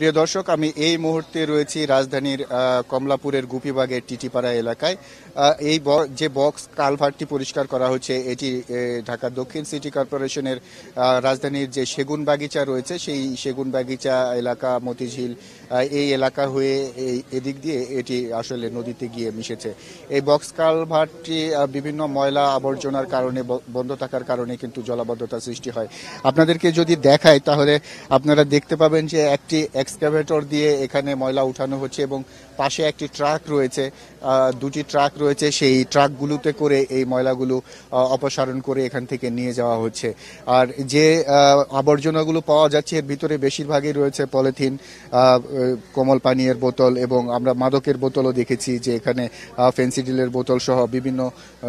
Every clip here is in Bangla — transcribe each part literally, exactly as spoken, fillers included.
প্রিয় দর্শক আমি এই মুহূর্তে রয়েছি রাজধানীর কমলাপুরের গুপিবাগের টিটিপাড়া এলাকায়। এই যে বক্স কালভার্টটি পরিষ্কার করা হচ্ছে এটি ঢাকা দক্ষিণ সিটি কর্পোরেশনের রাজধানীর যে সেগুন বাগিচা রয়েছে সেই সেগুন বাগিচা এলাকা মতিঝিল এই এলাকা হয়ে এই এদিক দিয়ে এটি আসলে নদীতে গিয়ে মিশেছে। এই বক্স কালভার্টটি বিভিন্ন ময়লা আবর্জনার কারণে বন্ধ থাকার কারণে কিন্তু জলাবদ্ধতা সৃষ্টি হয়। আপনাদেরকে যদি দেখায় তাহলে আপনারা দেখতে পাবেন যে একটি এক্সকাভেটর দিয়ে এখানে ময়লা উঠানো হচ্ছে এবং পাশে একটি ট্রাক রয়েছে, দুটি ট্রাক রয়েছে, সেই ট্রাকগুলোতে করে এই ময়লাগুলো অপসারণ করে এখান থেকে নিয়ে যাওয়া হচ্ছে। আর যে আবর্জনাগুলো পাওয়া যাচ্ছে এর ভিতরে বেশিরভাগই রয়েছে পলিথিন, কোমল পানীয়ের বোতল এবং আমরা মাদকের বোতলও দেখেছি যে এখানে ফেন্সিডিলের বোতল সহ বিভিন্ন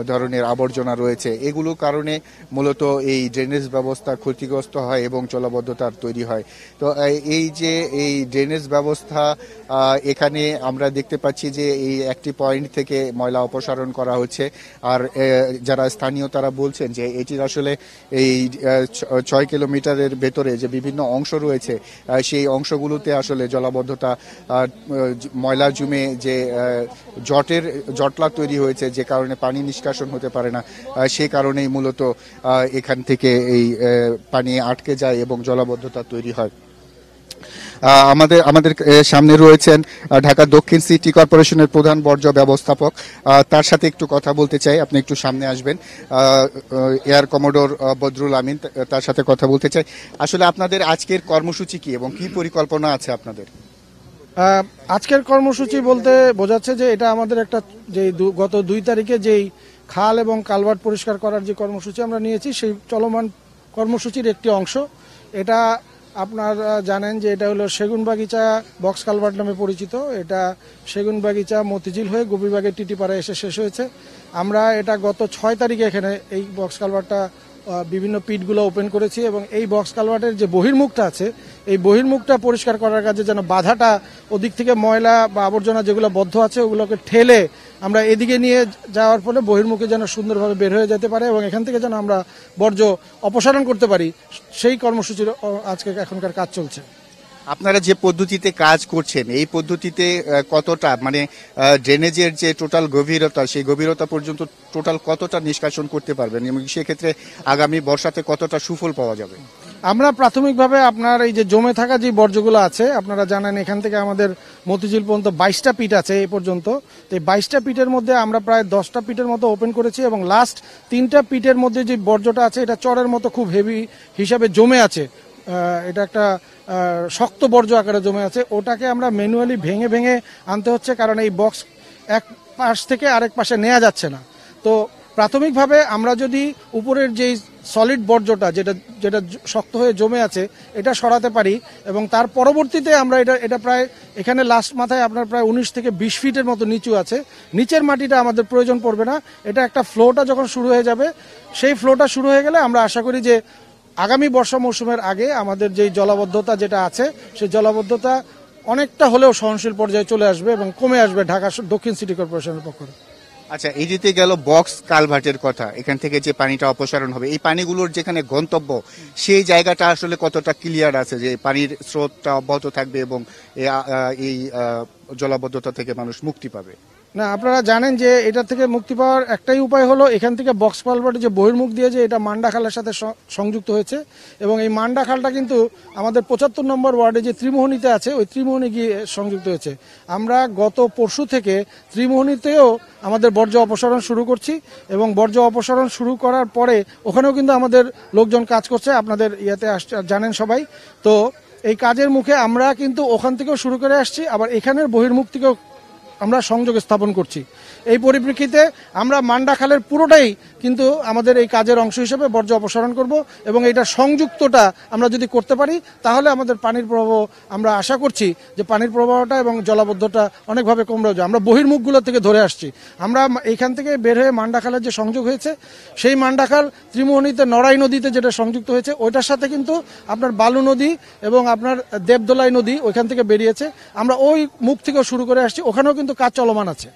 ধরনের আবর্জনা রয়েছে। এগুলো কারণে মূলত এই ড্রেনেজ ব্যবস্থা ক্ষতিগ্রস্ত হয় এবং জলাবদ্ধতার তৈরি হয়। তো এই যে এই ড্রেনেজ ব্যবস্থা এখানে আমরা দেখতে পাচ্ছি যে এই একটি পয়েন্ট থেকে ময়লা অপসারণ করা হচ্ছে। আর যারা স্থানীয় তারা বলছেন যে এটির আসলে এই ছয় কিলোমিটারের ভেতরে যে বিভিন্ন অংশ রয়েছে সেই অংশগুলোতে আসলে জলাবদ্ধতা ময়লা জমে যে জটের জটলা তৈরি হয়েছে যে কারণে পানি নিষ্কাশন হতে পারে না, সে কারণেই মূলত এখান থেকে এই পানি আটকে যায় এবং জলাবদ্ধতা তৈরি হয়। আমাদের আমাদের সামনে রয়েছেন ঢাকা দক্ষিণ সিটি কর্পোরেশনের প্রধান বর্জ্য ব্যবস্থাপক, তার সাথে একটু কথা বলতে চাই। আপনি একটু সামনে আসবেন। এয়ার কমোডোর বদরুল আমিন, তার সাথে কথা বলতে চাই। আসলে আপনাদের আজকের কর্মসূচি কি এবং কি পরিকল্পনা আছে আপনাদের? আজকের কর্মসূচি বলতে বোঝাচ্ছে যে এটা আমাদের একটা যে গত দুই তারিখে যেই খাল এবং কালভার্ট পরিষ্কার করার যে কর্মসূচি আমরা নিয়েছি সেই চলমান কর্মসূচির একটি অংশ। এটা আপনারা জানেন যে এটা হলো সেগুন বাগিচা বক্স কালভার্ট নামে পরিচিত। এটা সেগুন বাগিচা মতিঝিল হয়ে গোপীবাগের টিটিপাড়া এসে শেষ হয়েছে। আমরা এটা গত ছয় তারিখে এখানে এই বক্স কালভার্টটা বিভিন্ন পিটগুলো ওপেন করেছি এবং এই বক্স কালভার্টের যে বহির্মুখটা আছে এই বহির্মুখটা পরিষ্কার করার কাজে যেন বাধাটা ওদিক থেকে ময়লা বা আবর্জনা যেগুলো বদ্ধ আছে ওগুলোকে ঠেলে আমরা এদিকে নিয়ে যাওয়ার ফলে বহির্মুখে যেন সুন্দরভাবে বের হয়ে যেতে পারে এবং এখান থেকে যেন আমরা বর্জ্য অপসারণ করতে পারি, সেই কর্মসূচির আজকে এখনকার কাজ চলছে। আপনারা যে পদ্ধতিতে কাজ করছেন এই পদ্ধতিতে কতটা মানে ড্রেনেজের যে টোটাল গভীরতা সেই গভীরতা পর্যন্ত টোটাল কতটা নিষ্কাশন করতে পারবেন এবং সেক্ষেত্রে আগামী বর্ষাতে কতটা সুফল পাওয়া যাবে? আমরা প্রাথমিকভাবে আপনার এই যে জমে থাকা যে বর্জ্যগুলো আছে আপনারা জানেন এখান থেকে আমাদের মতিঝিল পর্যন্ত বাইশটা পিট আছে এই পর্যন্ত। তো এই বাইশটা পিটের মধ্যে আমরা প্রায় দশটা পিটের মতো ওপেন করেছি এবং লাস্ট তিনটা পিটের মধ্যে যে বর্জ্যটা আছে এটা চরের মতো খুব হেভি হিসাবে জমে আছে, এটা একটা শক্ত বর্জ্য আকারে জমে আছে। ওটাকে আমরা ম্যানুয়ালি ভেঙে ভেঙে আনতে হচ্ছে কারণ এই বক্স এক পাশ থেকে আরেক পাশে নেওয়া যাচ্ছে না। তো প্রাথমিকভাবে আমরা যদি উপরের যেই সলিড বর্জ্যটা যেটা যেটা শক্ত হয়ে জমে আছে এটা সরাতে পারি এবং তার পরবর্তীতে আমরা এটা এটা প্রায় এখানে লাস্ট মাথায় আপনার প্রায় উনিশ থেকে বিশ ফিটের মতো নিচু আছে, নিচের মাটিটা আমাদের প্রয়োজন পড়বে না। এটা একটা ফ্লোটা যখন শুরু হয়ে যাবে সেই ফ্লোটা শুরু হয়ে গেলে আমরা আশা করি যে আগামী বর্ষা মৌসুমের আগে আমাদের যে জলাবদ্ধতা যেটা আছে সেই জলাবদ্ধতা অনেকটা হলেও সহনশীল পর্যায়ে চলে আসবে এবং কমে আসবে ঢাকা দক্ষিণ সিটি কর্পোরেশনের পক্ষ থেকে। আচ্ছা, এই যেতে গেল বক্স কালভার্টের কথা, এখান থেকে যে পানিটা অপসারণ হবে এই পানিগুলোর যেখানে গন্তব্য সেই জায়গাটা আসলে কতটা ক্লিয়ার আছে যে পানির স্রোতটা অব্যাহত থাকবে এবং এই জলাবদ্ধতা থেকে মানুষ মুক্তি পাবে? না, আপনারা জানেন যে এটা থেকে মুক্তি পাওয়ার একটাই উপায় হলো এখান থেকে বক্স কালভার্টের যে বহির্মুখ দিয়ে যে এটা মান্ডা খালের সাথে সংযুক্ত হয়েছে এবং এই মান্ডা খালটা কিন্তু আমাদের পঁচাত্তর নম্বর ওয়ার্ডে যে ত্রিমোহনীতে আছে ওই ত্রিমোহনী গিয়ে সংযুক্ত হয়েছে। আমরা গত পরশু থেকে ত্রিমোহনীতেও আমাদের বর্জ্য অপসারণ শুরু করছি এবং বর্জ্য অপসারণ শুরু করার পরে ওখানেও কিন্তু আমাদের লোকজন কাজ করছে, আপনাদের ইয়াতে জানেন সবাই। তো এই কাজের মুখে আমরা কিন্তু ওখান থেকেও শুরু করে আসছি, আবার এখানের বহির্মুখ থেকেও আমরা সংযোগ স্থাপন করছি। এই পরিপ্রেক্ষিতে আমরা মান্ডা খালের পুরোটাই কিন্তু আমাদের এই কাজের অংশ হিসেবে বর্জ্য অপসারণ করব এবং এটা সংযুক্তটা আমরা যদি করতে পারি তাহলে আমাদের পানির প্রবাহ আমরা আশা করছি যে পানির প্রবাহটা এবং জলাবদ্ধতা অনেকভাবে কমে যাবে। আমরা বহির্মুখগুলো থেকে ধরে আসছি, আমরা এইখান থেকে বের হয়ে মান্ডা খালের যে সংযোগ হয়েছে সেই মান্ডা খাল ত্রিমোহনীতে নড়াই নদীতে যেটা সংযুক্ত হয়েছে ওইটার সাথে কিন্তু আপনার বালু নদী এবং আপনার দেবদোলাই নদী ওইখান থেকে বেরিয়েছে। আমরা ওই মুখ থেকেও শুরু করে আসছি, ওখানেও কিন্তু কাজ চলমান আছে।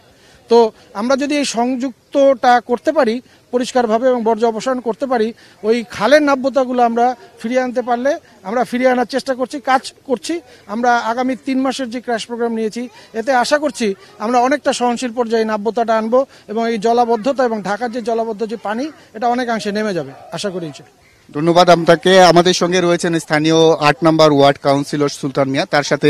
तो आमरा जोदि एई संयुक्तटा करते पारी परिष्कार भावे एबं बर्ज्य अपसारण करते पारी ओई खालेर नाब्यतागुलो आमरा फिरिये आनते पारले आमरा फिरिये आनार चेष्टा करछि काज करछि। आमरा आगामी तीन मासेर जे क्रैश प्रोग्राम नियेछि एते आशा करछि आमरा अनेकटा सहनशील पर्याये नाब्यताटा आनबो एबं एई जलाबद्धता एबं ढाकार जे जलाबद्ध जे पानी एटा अनेकांशे नेमे जाबे आशा करि। धन्यवाद আপনাকে। আমাদের সঙ্গে রয়েছেন স্থানীয় আট নম্বর ওয়ার্ড কাউন্সিলর সুলতান মিয়া, তার সাথে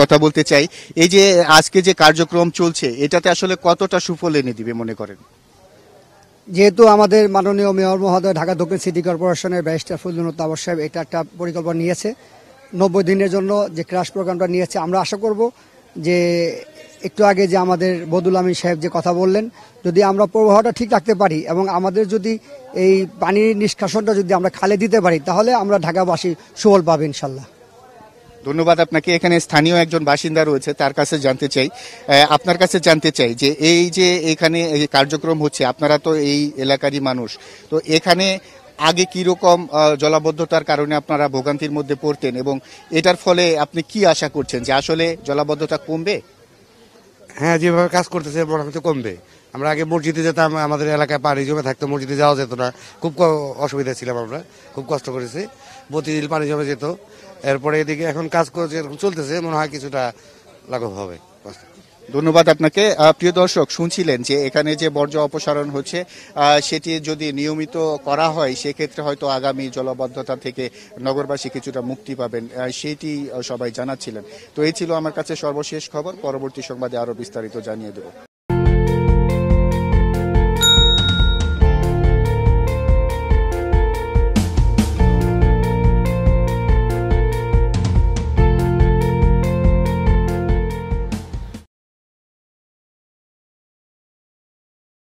কথা বলতে চাই। এই যে আজকে যে কার্যক্রম চলছে এটাতে আসলে কতটা সুফল এনে দিবে মনে করেন? যেহেতু আমাদের মাননীয় মেয়র মহোদয় ঢাকা দক্ষিণ সিটি কর্পোরেশনের ব্যারিস্টার ফজলুল তাবর সাহেব এটা একটা পরিকল্পনা নিয়েছে নব্বই দিনের জন্য যে ক্রাশ প্রোগ্রামটা নিয়েছে, আমরা আশা করব যে একটু আগে যে আমাদের বদুল আমিন সাহেব যে কথা বললেন, যদি আমরা প্রবাহটা ঠিক রাখতে পারি এবং আমাদের যদি এই পানির নিষ্কাশনটা যদি আমরা খালে দিতে পারি তাহলে আমরা ঢাকাবাসী সুফল পাবো ইনশাল্লাহ। ধন্যবাদ আপনাকে। এখানে স্থানীয় একজন বাসিন্দা রয়েছে, তার কাছে জানতে চাই আপনার কাছে জানতে চাই যে এই যে এখানে এই কার্যক্রম হচ্ছে আপনারা তো এই এলাকারই মানুষ, তো এখানে আগে কীরকম জলাবদ্ধতার কারণে আপনারা ভোগান্তির মধ্যে পড়তেন এবং এটার ফলে আপনি কি আশা করছেন যে আসলে জলাবদ্ধতা কমবে? হ্যাঁ, যেভাবে কাজ করতেছে মনে হচ্ছে কমবে। আমরা আগে মসজিদে যেতাম, আমাদের এলাকায় পানি জমে থাকতো, মসজিদে যাওয়া যেত না, খুব অসুবিধা ছিলাম, আমরা খুব কষ্ট করেছি, প্রতিদিন পানি জমে যেত। এরপরে এদিকে এখন কাজ যেরকম চলতেছে মনে হয় কিছুটা লাঘব হবে। ধন্যবাদ আপনাকে। প্রিয় দর্শক, শুনছিলেন যে এখানে যে বর্জ্য অপসারণ হচ্ছে সেটি যদি নিয়মিত করা হয় সেক্ষেত্রে হয়তো আগামী জলাবদ্ধতা থেকে নগরবাসী কিছুটা মুক্তি পাবেন, সেটি সবাই জানাচ্ছিলেন। তো এই ছিল আমার কাছে সর্বশেষ খবর, পরবর্তী সংবাদে আরও বিস্তারিত জানিয়ে দেব।